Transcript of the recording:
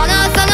離さない。